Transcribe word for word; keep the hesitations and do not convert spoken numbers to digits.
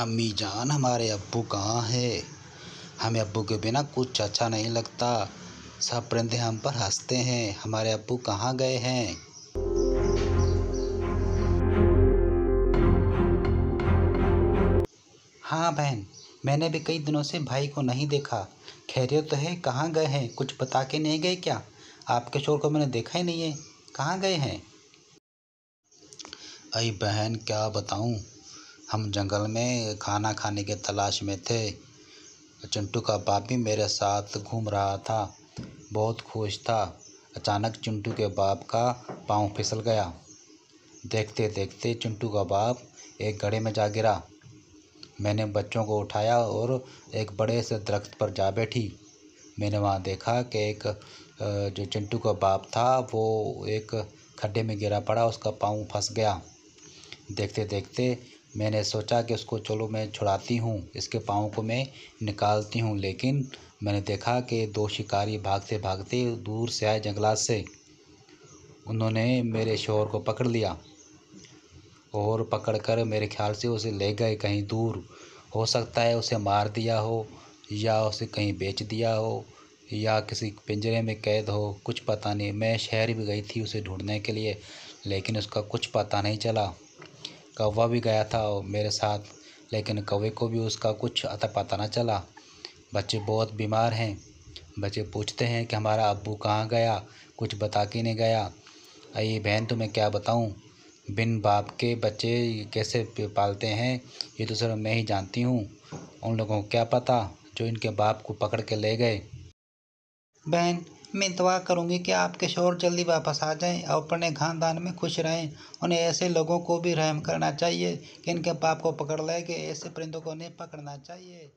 अम्मी जान हमारे अब्बू कहाँ हैं, हमें अब्बू के बिना कुछ अच्छा नहीं लगता। सब परिंदे हम पर हंसते हैं, हमारे अब्बू कहाँ गए हैं। हाँ बहन, मैंने भी कई दिनों से भाई को नहीं देखा। खैरियत तो है? कहाँ गए हैं, कुछ बता के नहीं गए क्या? आपके शोर को मैंने देखा ही नहीं है, कहाँ गए हैं? अरे बहन क्या बताऊँ, हम जंगल में खाना खाने के तलाश में थे। चिंटू का बाप भी मेरे साथ घूम रहा था, बहुत खुश था। अचानक चिंटू के बाप का पाँव फिसल गया। देखते देखते चिंटू का बाप एक गड्ढे में जा गिरा। मैंने बच्चों को उठाया और एक बड़े से दरख्त पर जा बैठी। मैंने वहाँ देखा कि एक जो चिंटू का बाप था वो एक खड्डे में गिरा पड़ा, उसका पाँव फंस गया। देखते देखते मैंने सोचा कि उसको चलो मैं छुड़ाती हूँ, इसके पाँव को मैं निकालती हूँ। लेकिन मैंने देखा कि दो शिकारी भागते भागते दूर से आए जंगलात से। उन्होंने मेरे शोहर को पकड़ लिया और पकड़कर मेरे ख्याल से उसे ले गए कहीं दूर। हो सकता है उसे मार दिया हो, या उसे कहीं बेच दिया हो, या किसी पिंजरे में कैद हो, कुछ पता नहीं। मैं शहर भी गई थी उसे ढूंढने के लिए, लेकिन उसका कुछ पता नहीं चला। कौवा भी गया था मेरे साथ, लेकिन कौवे को भी उसका कुछ अता पता ना चला। बच्चे बहुत बीमार हैं, बच्चे पूछते हैं कि हमारा अब्बू कहाँ गया, कुछ बता के नहीं गया। अरे बहन तुम्हें क्या बताऊँ, बिन बाप के बच्चे कैसे पालते हैं ये तो सिर्फ मैं ही जानती हूँ। उन लोगों को क्या पता जो इनके बाप को पकड़ के ले गए। बहन मैं दुआ करूंगी कि आपके शोहर जल्दी वापस आ जाएं और अपने खानदान में खुश रहें। उन्हें ऐसे लोगों को भी रहम करना चाहिए कि इनके बाप को पकड़ लें, कि ऐसे परिंदों को नहीं पकड़ना चाहिए।